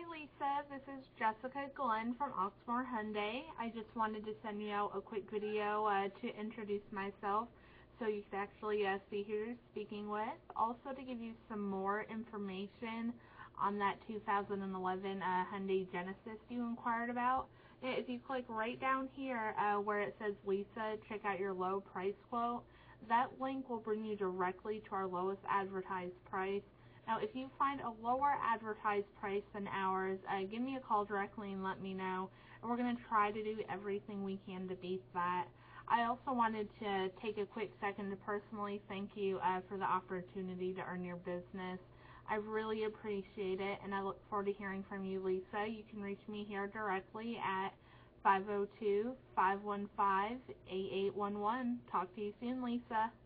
Hi Lisa, this is Jessica Glenn from Oxmoor Hyundai. I just wanted to send you out a quick video to introduce myself so you could actually see who you're speaking with. Also to give you some more information on that 2011 Hyundai Genesis you inquired about. If you click right down here where it says Lisa, check out your low price quote, that link will bring you directly to our lowest advertised price. Now, if you find a lower advertised price than ours, give me a call directly and let me know. And we're going to try to do everything we can to beat that. I also wanted to take a quick second to personally thank you for the opportunity to earn your business. I really appreciate it, and I look forward to hearing from you, Lisa. You can reach me here directly at 502-515-8811. Talk to you soon, Lisa.